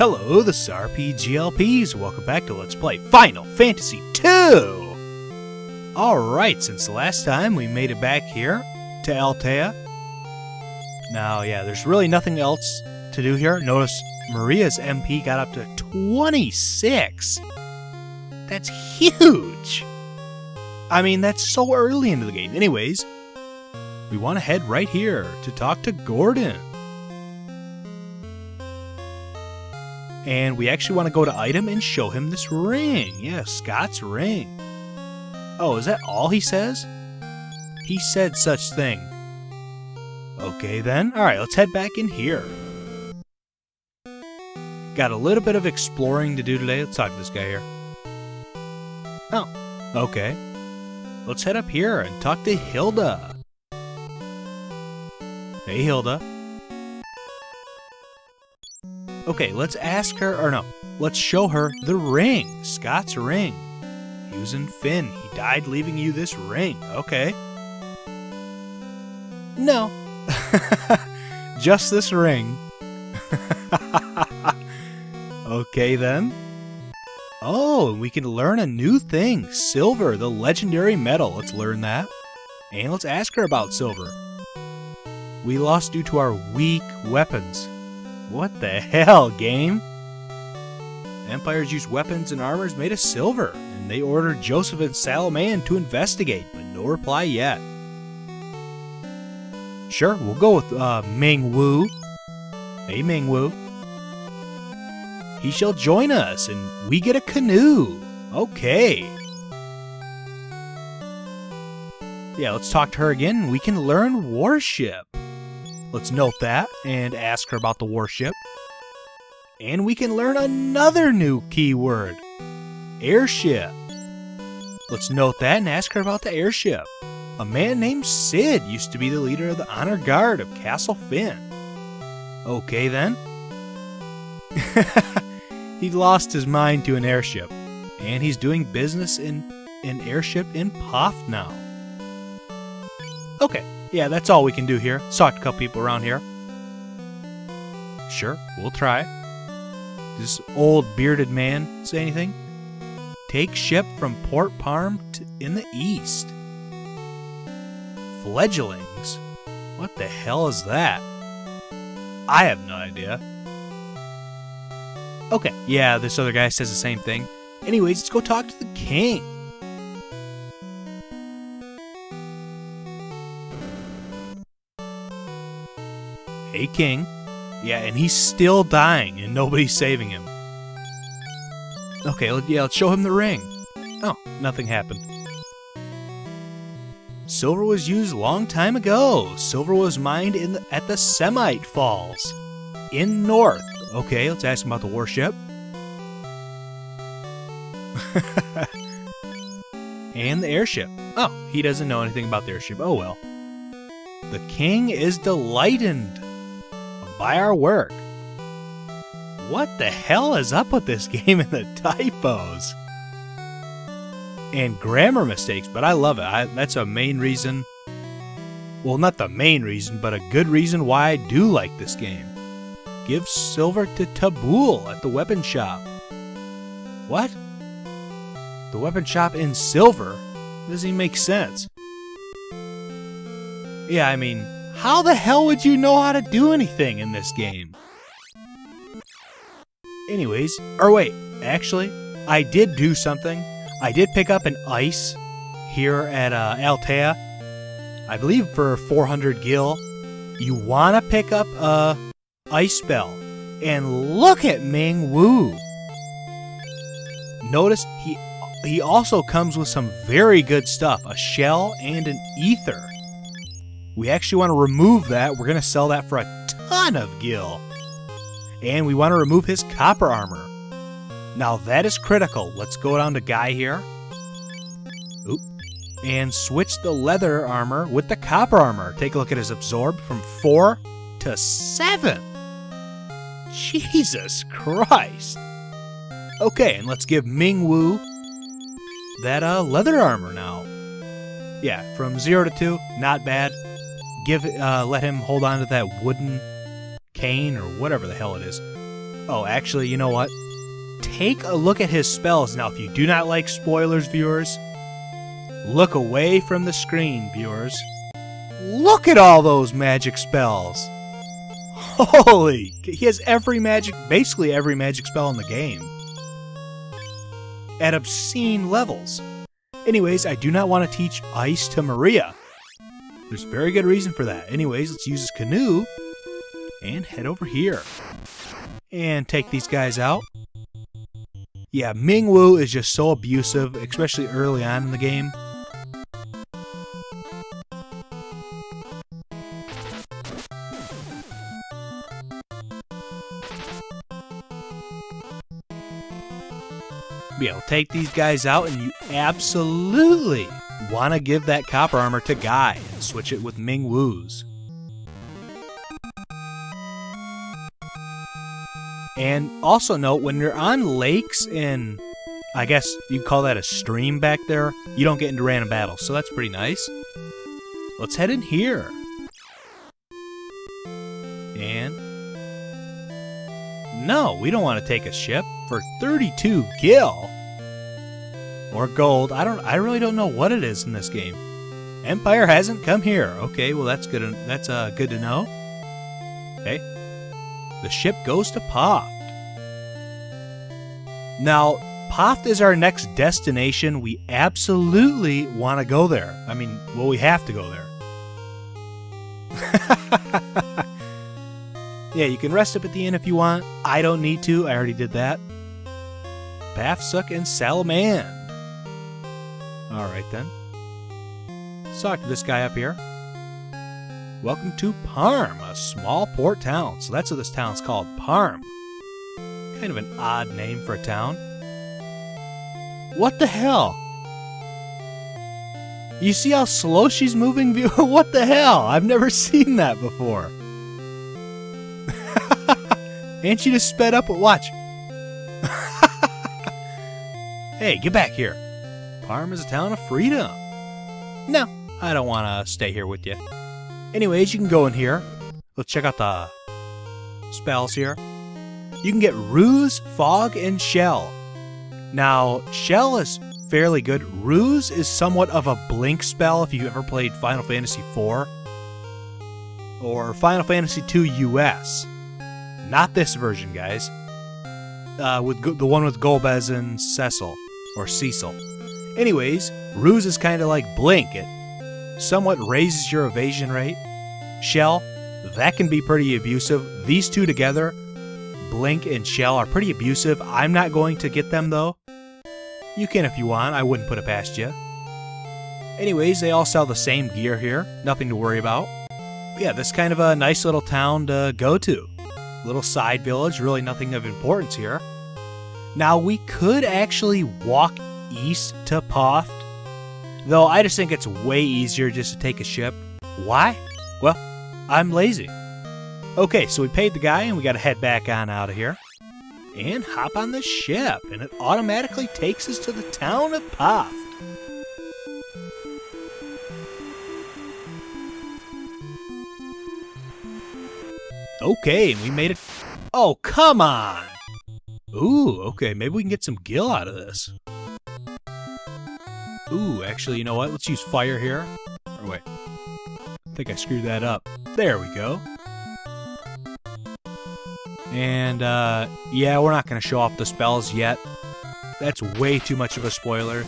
Hello, this is RPGLPs. Welcome back to Let's Play Final Fantasy II! Alright, since the last time we made it back here to Altea. Now, yeah, there's really nothing else to do here. Notice Maria's MP got up to 26. That's huge! I mean, that's so early into the game. Anyways, we want to head right here to talk to Gordon. And we actually want to go to item and show him this ring. Yeah, Scott's ring. Oh, is that all he says? He said such thing. Okay then. Alright, let's head back in here. Got a little bit of exploring to do today. Let's talk to this guy here. Oh, okay. Let's head up here and talk to Hilda. Hey, Hilda. Okay, let's ask her, or no, let's show her the ring, Scott's ring. He was in Finn. He died leaving you this ring. Okay. No. Just this ring. Okay, then. Oh, and we can learn a new thing. Silver, the legendary metal. Let's learn that. And let's ask her about silver. We lost due to our weak weapons. What the hell, game? Empires used weapons and armors made of silver, and they ordered Joseph and Salman to investigate, but no reply yet. Sure, we'll go with Ming Wu. Hey, Ming Wu. He shall join us, and we get a canoe. Okay. Yeah, let's talk to her again. We can learn warship. Let's note that and ask her about the warship. And we can learn another new keyword. Airship. Let's note that and ask her about the airship. A man named Sid used to be the leader of the Honor Guard of Castle Finn. Okay then. He lost his mind to an airship. And he's doing business in an airship in Poft now. Okay. Yeah, that's all we can do here. Talk to a couple people around here. Sure, we'll try. This old bearded man say anything? Take ship from Port Parm in the east. Fledglings? What the hell is that? I have no idea. Okay, yeah, this other guy says the same thing. Anyways, let's go talk to the king. Hey, King. Yeah, and he's still dying, and nobody's saving him. Okay, yeah, let's show him the ring. Oh, nothing happened. Silver was used a long time ago. Silver was mined at the Semite Falls in North. Okay, let's ask him about the warship. And the airship. Oh, he doesn't know anything about the airship. Oh, well. The king is delighted by our work. What the hell is up with this game and the typos? And grammar mistakes, but I love it. That's a main reason. Well, not the main reason, but a good reason why I do like this game. Give silver to Tabool at the weapon shop. What? The weapon shop in silver? Doesn't even make sense. Yeah, I mean, how the hell would you know how to do anything in this game? Anyways, or wait, actually, I did do something. I did pick up an ice here at Altea. I believe for 400 gil, you wanna pick up a ice spell. And look at Ming Wu. Notice he also comes with some very good stuff, a shell and an ether. We actually want to remove that. We're going to sell that for a ton of gil. And we want to remove his copper armor. Now that is critical. Let's go down to Guy here. Oop. And switch the leather armor with the copper armor. Take a look at his absorb from 4 to 7. Jesus Christ. Okay, and let's give Ming Wu that leather armor now. Yeah, from 0 to 2, not bad. Let him hold on to that wooden cane or whatever the hell it is. Oh, actually, you know what? Take a look at his spells. Now, if you do not like spoilers, viewers, look away from the screen, viewers. Look at all those magic spells. Holy, he has basically every magic spell in the game. At obscene levels. Anyways, I do not want to teach ice to Maria. There's very good reason for that. Anyways, let's use his canoe and head over here and take these guys out. Yeah, Ming Wu is just so abusive, especially early on in the game. Be able to take these guys out, and you absolutely want to give that copper armor to Guy and switch it with Ming Wu's. And also note, when you're on lakes and I guess you'd call that a stream back there, you don't get into random battles, so that's pretty nice. Let's head in here. And no, we don't want to take a ship. For 32 gil or gold, I really don't know what it is in this game. Empire hasn't come here. Okay, well that's good. That's good to know. Okay, the ship goes to Poft. Now Poft is our next destination. We absolutely want to go there. I mean, well, we have to go there. Yeah, you can rest up at the inn if you want. I don't need to. I already did that. Bafsuk and Salman. Alright then. Let's talk to this guy up here. Welcome to Parm, a small port town. So that's what this town's called, Parm. Kind of an odd name for a town. What the hell? You see how slow she's moving, viewer? What the hell? I've never seen that before. And she just sped up. Watch. Hey, get back here. Parm is a town of freedom. No, I don't want to stay here with you. Anyways, you can go in here. Let's check out the spells here. You can get Ruse, Fog, and Shell. Now, Shell is fairly good. Ruse is somewhat of a blink spell if you ever played Final Fantasy IV or Final Fantasy II US. Not this version, guys. With the one with Golbez and Cecil, or Cecil. Anyways, Ruse is kind of like Blink. It somewhat raises your evasion rate. Shell, that can be pretty abusive. These two together, Blink and Shell, are pretty abusive. I'm not going to get them, though. You can if you want. I wouldn't put it past you. Anyways, they all sell the same gear here. Nothing to worry about. But yeah, this kind of a nice little town to go to. Little side village, really nothing of importance here. Now, we could actually walk east to Poft, though I just think it's way easier just to take a ship. Why? Well, I'm lazy. Okay, so we paid the guy, and we got to head back on out of here. And hop on the ship, and it automatically takes us to the town of Poft. Okay, and we made it. Oh, come on! Ooh, okay, maybe we can get some gil out of this. Ooh, actually, you know what? Let's use fire here. Or wait. I think I screwed that up. There we go. And, yeah, we're not going to show off the spells yet. That's way too much of a spoiler.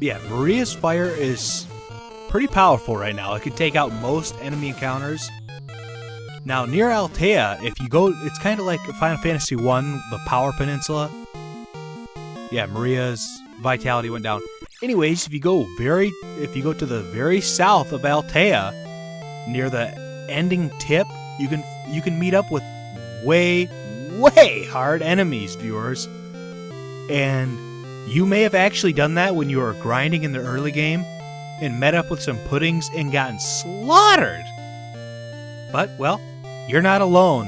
Yeah, Maria's fire is pretty powerful right now. It can take out most enemy encounters. Now, near Altea, if you go, it's kind of like Final Fantasy I, the Power Peninsula. Yeah, Maria's vitality went down. Anyways, if you go to the very south of Altea, near the ending tip, you can meet up with way hard enemies, viewers. And you may have actually done that when you were grinding in the early game and met up with some puddings and gotten slaughtered. But, well, you're not alone.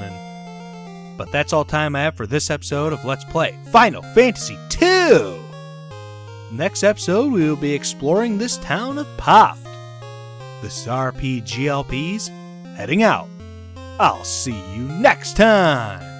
But that's all time I have for this episode of Let's Play Final Fantasy II! Next episode, we will be exploring this town of Poft. This is RPGLPs heading out. I'll see you next time!